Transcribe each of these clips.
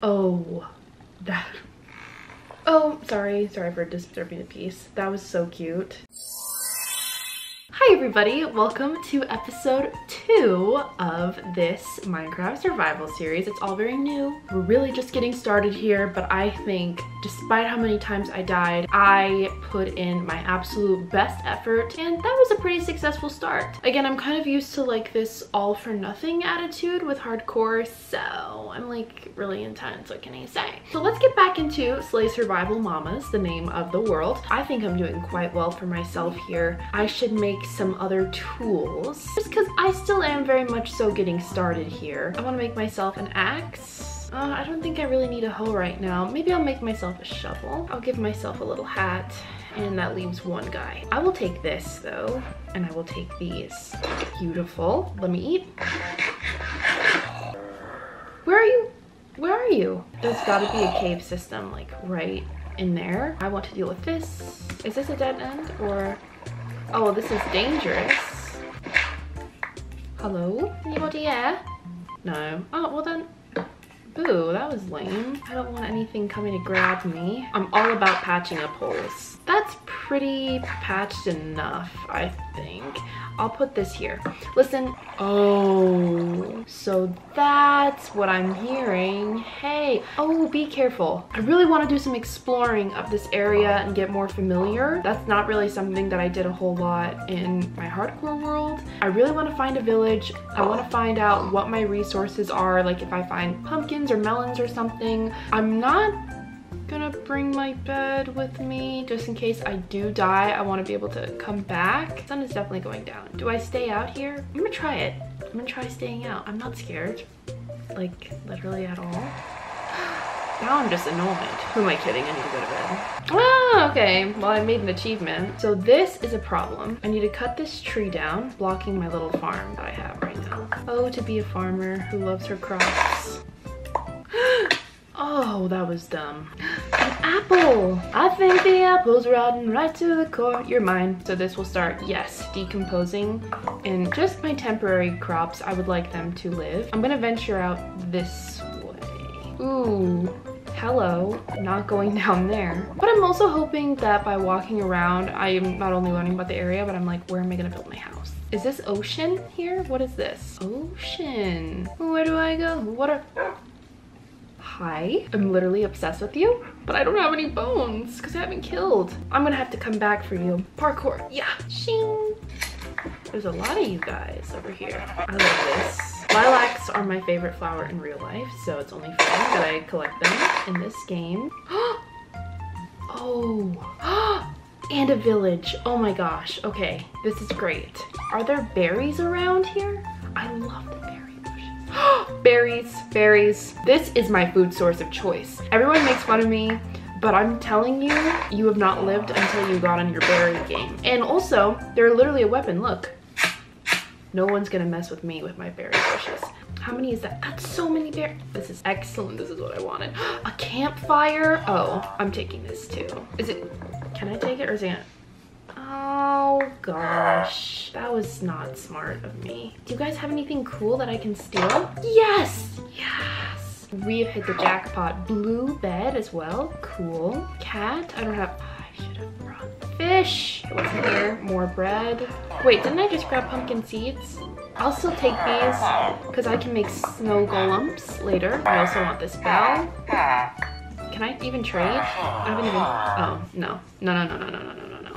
Oh, that. Oh, sorry for disturbing the peace. That was so cute. Hi everybody, welcome to episode 2 of this Minecraft survival series. It's all very new. We're really just getting started here, but I think despite how many times I died, I put in my absolute best effort, and that was a pretty successful start. Again, I'm kind of used to like this all for nothing attitude with hardcore, so I'm like really intense, what can I say? So let's get back into Slay Survival Mamas, the name of the world. I think I'm doing quite well for myself here. I should make some other tools just because I still am very much so getting started here. I want to make myself an axe. I don't think I really need a hoe right now. Maybe I'll make myself a shovel. I'll give myself a little hat, and that leaves one guy. I will take this though, and I will take these. Beautiful. Let me eat. Where are you? Where are you? There's got to be a cave system like right in there. I want to deal with this. Is this a dead end or? Oh, well, this is dangerous. Hello? Anybody here? No. Oh, well then. Boo, that was lame. I don't want anything coming to grab me. I'm all about patching up holes. That's pretty patched enough, I think. I'll put this here. Listen. Oh, so that's what I'm hearing. Hey. Oh, be careful. I really want to do some exploring of this area and get more familiar. That's not really something that I did a whole lot in my hardcore world. I really want to find a village. I want to find out what my resources are, like if I find pumpkins or melons or something. I'm not gonna bring my bed with me just in case I do die. I want to be able to come back. Sun is definitely going down. Do I stay out here? I'm gonna try it. I'm gonna try staying out. I'm not scared, like literally at all. Now I'm just annoyed. Who am I kidding? I need to go to bed. Ah, okay. Well, I made an achievement. So this is a problem. I need to cut this tree down, blocking my little farm that I have right now. Oh, to be a farmer who loves her crops. Oh, that was dumb. An apple! I think the apple's rotten right to the core. You're mine. So this will start, yes, decomposing. And just my temporary crops, I would like them to live. I'm gonna venture out this way. Ooh. Hello, not going down there. But I'm also hoping that by walking around, I am not only learning about the area, but I'm like, where am I gonna build my house? Is this ocean here? What is this? Ocean. Where do I go? What are... Hi, I'm literally obsessed with you, but I don't have any bones because I haven't killed. I'm gonna have to come back for you. Parkour, yeah. Shing. There's a lot of you guys over here. I love this. Lilacs are my favorite flower in real life, so it's only fair that I collect them in this game. Oh, and a village. Oh my gosh. Okay, this is great. Are there berries around here? I love the berries. Berries. This is my food source of choice. Everyone makes fun of me, but I'm telling you, you have not lived until you got on your berry game. And also, they're literally a weapon, look. No one's gonna mess with me with my berry bushes. How many is that? That's so many berries. This is excellent, this is what I wanted. A campfire? Oh, I'm taking this too. Is it, can I take it or is it? Oh gosh, that was not smart of me. Do you guys have anything cool that I can steal? Yes, yes. We have hit the jackpot. Blue bed as well, cool. Cat, I don't have, I should have brought fish. It wasn't here, more bread. Wait, didn't I just grab pumpkin seeds? I'll still take these because I can make snow golems later. I also want this bell. Can I even trade? I haven't even, oh, no.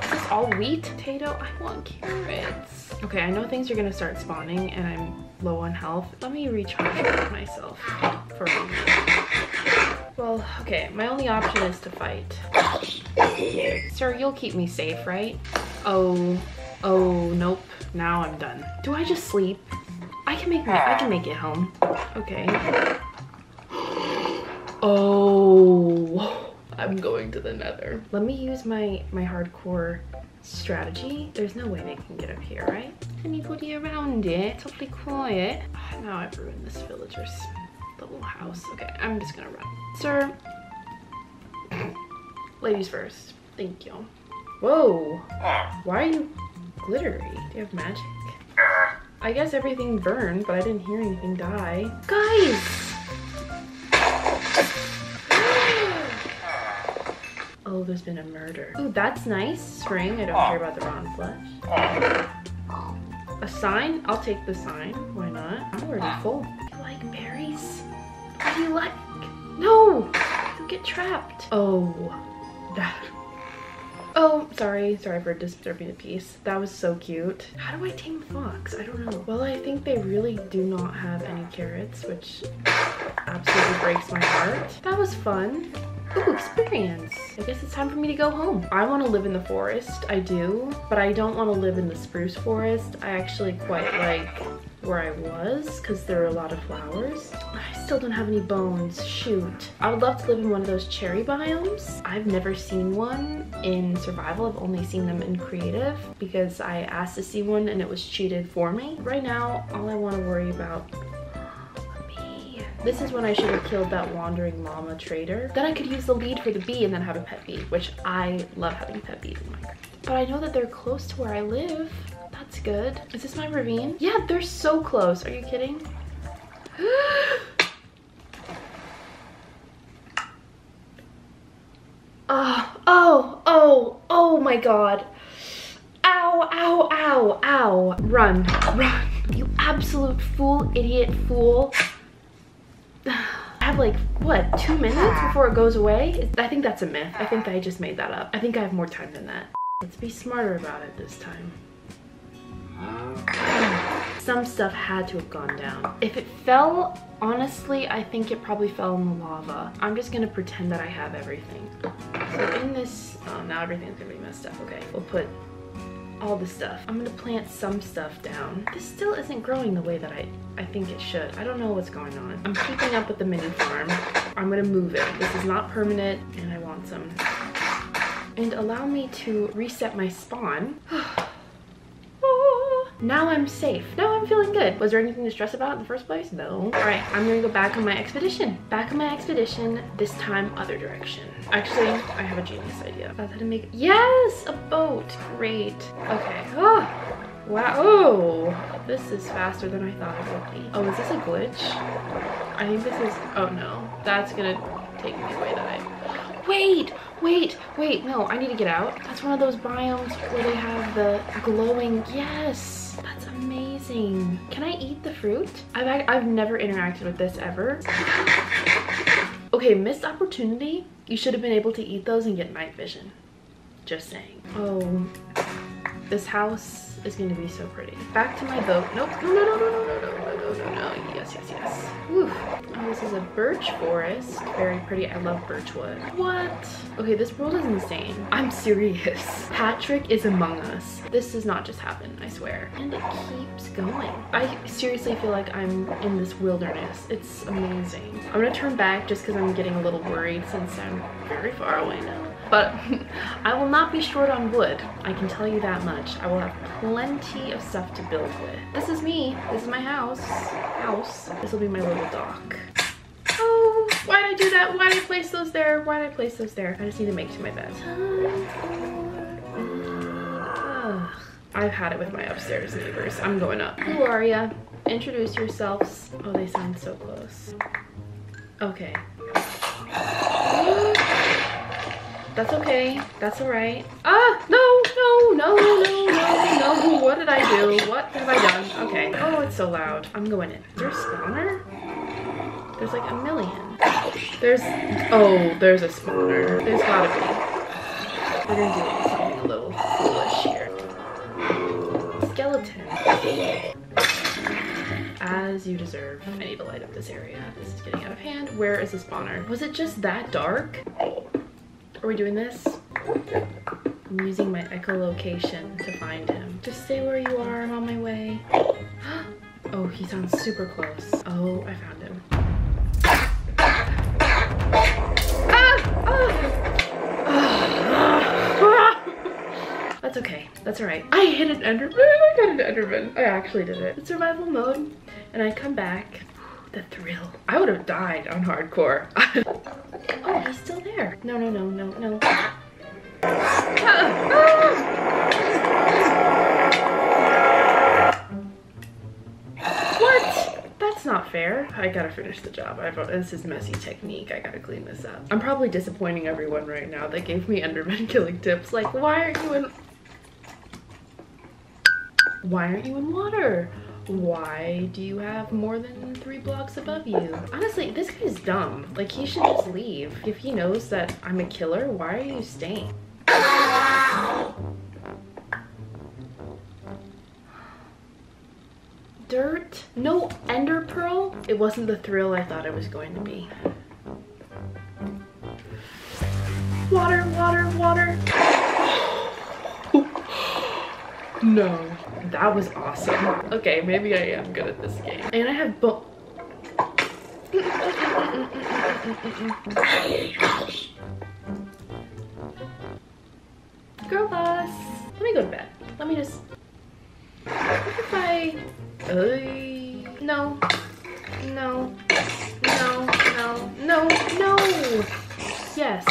Is this all wheat? Potato, I want carrots. Okay, I know things are gonna start spawning and I'm low on health. Let me recharge myself for a moment. Well, okay, my only option is to fight. Sir, you'll keep me safe, right? Oh, nope, now I'm done. Do I just sleep? I can make it home. Okay. Oh. I'm going to the nether. Let me use my hardcore strategy. There's no way they can get up here, right? Anybody around it? Totally quiet. Now I've ruined this villager's little house. Okay, I'm just gonna run. Sir. Ladies first. Thank you. Whoa. Why are you glittery? Do you have magic? I guess everything burned, but I didn't hear anything die. Guys! Oh, there's been a murder. Oh, that's nice. String. I don't care about the rotten flesh. A sign? I'll take the sign. Why not? I'm already full. Do you like berries? What do you like? No! You get trapped. Oh. That. Oh, sorry. Sorry for disturbing the peace. That was so cute. How do I tame the fox? I don't know. Well, I think they really do not have any carrots, which absolutely breaks my heart. That was fun. Ooh, experience. I guess it's time for me to go home. I want to live in the forest. I do. But I don't want to live in the spruce forest. I actually quite like where I was because there are a lot of flowers. I still don't have any bones. Shoot. I would love to live in one of those cherry biomes. I've never seen one in survival. I've only seen them in creative because I asked to see one and it was cheated for me. Right now, all I want to worry about... This is when I should have killed that wandering llama trader. Then I could use the lead for the bee and then have a pet bee, which I love having pet bees in Minecraft. But I know that they're close to where I live. That's good. Is this my ravine? Yeah, they're so close. Are you kidding? Oh my God. Ow, ow, ow, ow. Run, run. You absolute fool, idiot, fool. I have like, what, 2 minutes before it goes away? I think that's a myth. I think I just made that up. I think I have more time than that. Let's be smarter about it this time. Some stuff had to have gone down. If it fell, honestly, I think it probably fell in the lava. I'm just gonna pretend that I have everything. So in this, oh, now everything's gonna be messed up. Okay, we'll put all the stuff. I'm gonna plant some stuff down. This still isn't growing the way that I think it should. I don't know what's going on. I'm keeping up with the mini farm. I'm gonna move it. This is not permanent and I want some. And allow me to reset my spawn. Now I'm safe. Now I'm feeling good. Was there anything to stress about in the first place? No. All right, I'm gonna go back on my expedition. Back on my expedition, this time other direction. Actually, I have a genius idea. That's how to make, yes, a boat, great. Okay, oh, wow, oh, this is faster than I thought it would be. Oh, is this a glitch? I think this is, oh no, that's gonna take me away that I, wait, no, I need to get out. That's one of those biomes where they have the glowing, yes. That's amazing. Can I eat the fruit? I've never interacted with this ever. Okay, missed opportunity. You should have been able to eat those and get night vision. Just saying. Oh, this house is going to be so pretty. Back to my boat. Nope. No. Yes. Whew. Oh, this is a birch forest. Very pretty. I love birch wood. What? Okay, this world is insane. I'm serious. Patrick is among us. This does not just happen, I swear. And it keeps going. I seriously feel like I'm in this wilderness. It's amazing. I'm gonna turn back just because I'm getting a little worried since I'm very far away now. But I will not be short on wood. I can tell you that much. I will have plenty of stuff to build with. This is me. This is my house. This will be my little dock. Oh, why'd I do that? Why'd I place those there? Why'd I place those there? I just need to make to my bed. I've had it with my upstairs neighbors. I'm going up. Who are ya? Introduce yourselves. Oh, they sound so close. Okay. That's okay. That's all right. Ah, no. What did I do? What have I done? Okay. Oh, it's so loud. I'm going in. Is there a spawner? There's like a million. There's a spawner. There's gotta be. We're gonna do something a little foolish here. Skeleton. As you deserve. I need to light up this area. This is getting out of hand. Where is the spawner? Was it just that dark? Are we doing this? I'm using my echolocation to find him. Just stay where you are, I'm on my way. Oh, he sounds super close. Oh, I found him. That's okay, that's all right. I hit an enderman, I got an enderman. I actually did it. It's survival mode, and I come back. The thrill. I would have died on hardcore. Oh, he's still there. No. What? That's not fair. I gotta finish the job. This is messy technique. I gotta clean this up. I'm probably disappointing everyone right now that gave me Enderman killing tips. Like, why aren't you in water? Why do you have more than 3 blocks above you? Honestly, this guy's dumb. Like, he should just leave. If he knows that I'm a killer, why are you staying? Dirt? No ender pearl? It wasn't the thrill I thought it was going to be. Water, water, water. No. That was awesome. Okay, maybe I am good at this game. And I have bo- Girl boss. Let me go to bed. Let me just... What if I... No. No. No. No. No. No. Yes.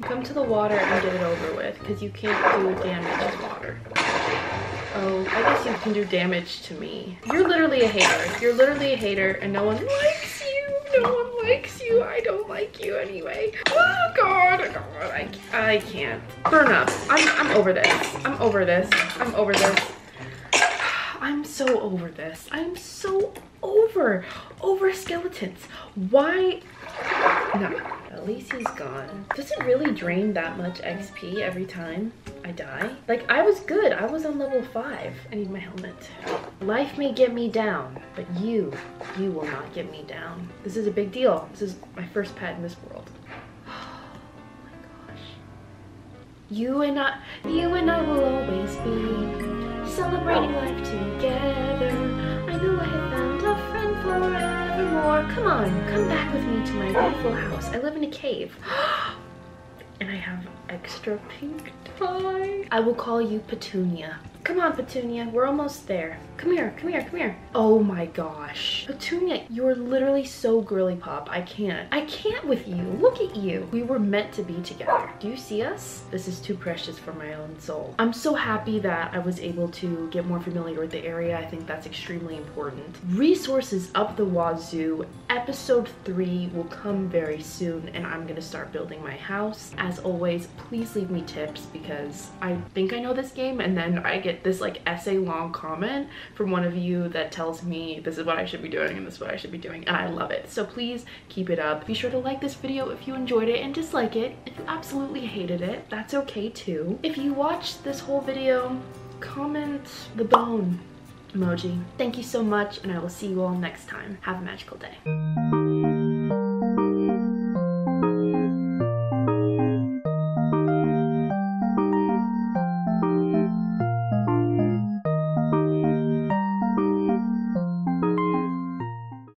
Come to the water and get it over with, because you can't do damage in water. Oh, I guess you can do damage to me. You're literally a hater. You're literally a hater, and no one likes you. No one likes you. I don't like you anyway. Oh God, oh God, I can't. Burn up. I'm over this. I'm over this. I'm over this. I'm so over this. I'm so over skeletons. Why? No. At least he's gone. Does it really drain that much XP every time I die? Like, I was good. I was on level 5. I need my helmet. Life may get me down, but you will not get me down. This is a big deal. This is my first pet in this world. Oh my gosh. You and I will always be celebrating life together. I know I have found a friend forever. Come on, come back with me to my beautiful house. I live in a cave. And I have extra pink dye. I will call you Petunia. Come on, Petunia, we're almost there. Come here, come here, come here. Oh my gosh. Petunia, you're literally so girly pop. I can't with you. Look at you. We were meant to be together. Do you see us? This is too precious for my own soul. I'm so happy that I was able to get more familiar with the area. I think that's extremely important. Resources up the wazoo. Episode 3 will come very soon, and I'm gonna start building my house. As always, please leave me tips, because I think I know this game, and then I get this like essay long comment from one of you that tells me this is what I should be doing and this is what I should be doing, and I love it. So please keep it up. Be sure to like this video if you enjoyed it and dislike it if you absolutely hated it. That's okay too. If you watched this whole video, comment the bone emoji. Thank you so much, and I will see you all next time. Have a magical day.